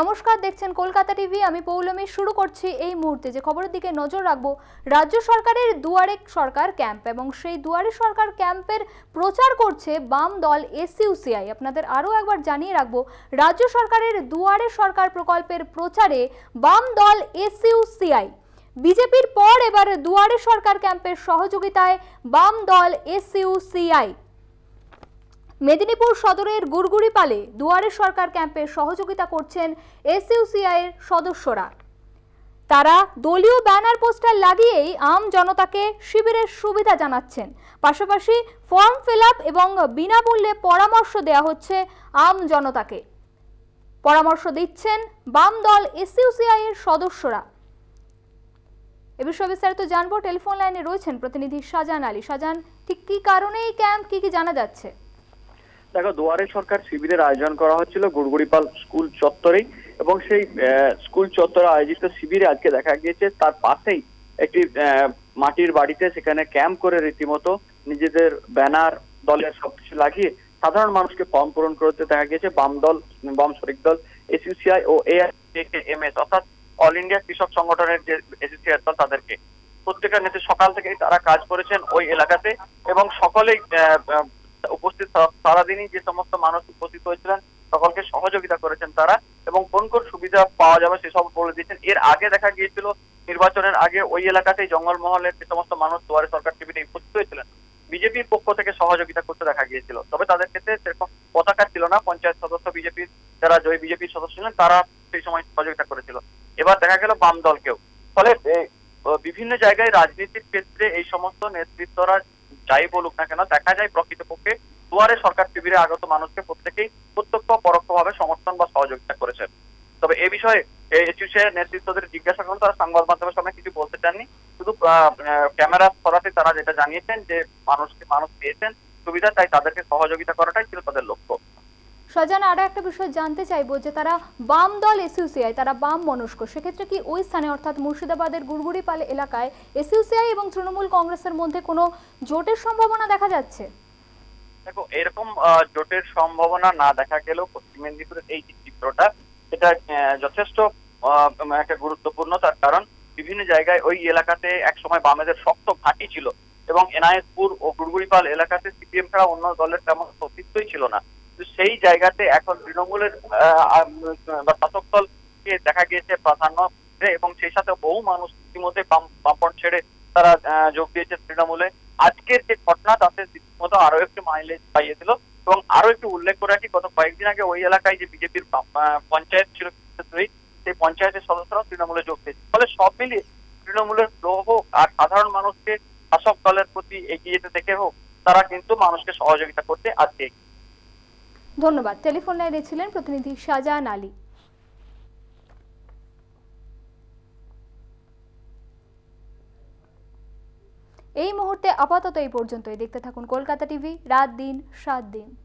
नमस्कार देखছেন কলকাতা টিভি আমি পৌলমী শুরু করছি এই মুহূর্তে যে খবরের দিকে নজর রাখবো রাজ্য সরকারের দুয়ারে সরকার ক্যাম্প এবং সেই দুয়ারে সরকার ক্যাম্পের প্রচার করছে বাম দল এসইউসিআই আপনাদের আরো একবার জানিয়ে রাখবো রাজ্য সরকারের দুয়ারে সরকার প্রকল্পের প্রচারে বাম দল এসইউসিআই বিজেপির পর এবার দুয়ারে সরকার ক্যাম্পের সহযোগিতায় বাম দল এসইউসিআই मेदिनीपुर सदरेर गुड़गुड़ीपाले दुआरे सरकार कैम्पे सहयोगिता करछेन एसइउसीआई एर सदस्यरा तारा दलीय बैनर पोस्टर लागिए आम जनता के शिविरेर सुविधा जानाच्छेन पाशापाशी फर्म फिलआप एवं बिनामूल्ये परामर्श देया होच्छे आम जनता के परामर्श दिच्छेन बाम दल एसइउसीआई एर सदस्यरा ए विषय विस्तारित जानबो टेलिफोन लाइने रयेछेन प्रतिनिधि शाहजान आली शाहजान ठीक कि कारणे एई कैम्प कि कि जाना जाच्छे देखो दुआरे सरकार शिविर आयोजन करा होच्छिलो गुड़गुड़ीपाल स्कूल चत्वरे एबं सेई स्कूल चत्वरे आयोजित शिविर आज के देखा गियेछे तार पाशेई एकटी माटिर बाड़ीते सेखाने कैम्प करे रीतिमतो निजेदेर बैनार दलेर सबकिछु लागिए साधारण मानुषके फर्म पूरण करते देखा गियेछे बाम शरिक दल एसइउसीआई ओ एआईएमएस अर्थात अल इंडिया कृषक संगठनेर जे एसइउसीआई दल तादेरके प्रत्येकेर नेता सकाल थेकेई तारा काज करेछेन ओई एलाकाते एबं सकलेई उपस्थित सारा दिन ही समस्त मानस उपस्थित होयेछिलेन सकलके सहयोगिता करेछेन तारा एबं कोन कोन सुविधा पावा जाबे से सब बोले दियेछेन एर आगे देखा गियेछिल निर्वाचनेर आगे ओई एलाकातेई जंगलमहलेर जे समस्त मानस दुआरे सरकार टीवीते उपस्थित होयेछिलेन बिजेपिर पक्ष थेके सहयोगिता करते देखा गियेछिल तबे तादेर क्षेत्रे सेरकम पताका छिलो ना पंचायत सदस्य बिजेपिर जारा जयी बिजेपिर सदस्य छिलेन तारा सेई समय सहयोगिता करेछिल एबार देखा गेल बाम दलकेओ फले विभिन्न जायगाय राजनीतिर क्षेत्रे एई समस्त नेतृत्वरा যাই বলুক না কেন দেখা যায় প্রকৃতপক্ষে দুয়ারে সরকার শিবিরে আগত মানুষকে প্রত্যেকেই প্রত্যক্ষ পরোক্ষভাবে সমর্থন বা সহযোগিতা করেছেন তবে এই বিষয়ে এসইউসিআই নেতৃত্বদের জিজ্ঞাসা করলে তারা সংবাদ মাধ্যমের সামনে কিছু বলতে চাননি শুধু ক্যামেরা সরাতে তারা যেটা জানিয়েছেন যে মানুষকে মানুষ পেয়েছেন সুবিধা তাই তাদেরকে সহযোগিতা করাটাই ছিল তাদের লক্ষ্য সজন আর একটা বিষয় জানতে চাইবো যে তারা বাম দল এসইউসিআই তারা বাম মনস্ক সে ক্ষেত্রে কি ওই স্থানে অর্থাৎ মুর্শিদাবাদের গুড়গুড়িপাল এলাকায় এসইউসিআই এবং তৃণমূল কংগ্রেসের মধ্যে কোনো জোটের সম্ভাবনা দেখা যাচ্ছে দেখো এরকম জোটের সম্ভাবনা না দেখা গেল পশ্চিম মেদিনীপুরের এই চিত্রটা এটা যথেষ্ট একটা গুরুত্বপূর্ণ তার কারণ বিভিন্ন জায়গায় ওই এলাকাতে একসময় বামেদের শক্ত ঘাঁটি ছিল এবং এনআইএসপুর ও গুড়গুড়িপাল এলাকাতে সিপিএম ছাড়া অন্য দলের তেমন অস্তিত্বই ছিল না সেই জায়গাতে এখন তৃণমূলের শাসক দলকে দেখা গিয়েছে প্রাধান্য এবং সেই সাথে বহু মানুষ ইতিমধ্যে বামপন্থ ছেড়ে তারা যোগ দিয়েছে তৃণমূলে আজকের যে ঘটনা তাতে মতো আরো একটু মাইলেজ পাইয়ে দিল এবং আরো একটু উল্লেখ করে রাখি গত কয়েকদিন আগে ওই এলাকায় যে বিজেপির পঞ্চায়েত ছিল সেই পঞ্চায়েতের সদস্যরা তৃণমূলে যোগ দিয়েছে ফলে সব মিলিয়ে তৃণমূলের প্রভাব আর সাধারণ মানুষকে শাসক দলের প্রতি এগিয়ে যেতে দেখে হোক তারা কিন্তু মানুষকে সহযোগিতা করতে আজকে ধন্যবাদ টেলিফোন লাইনে ছিলেন প্রতিনিধি শাহজাহান আলী। এই মুহূর্তে আপাতত এই পর্যন্তই দেখতে থাকুন কলকাতা টিভি রাত দিন 7 দিন।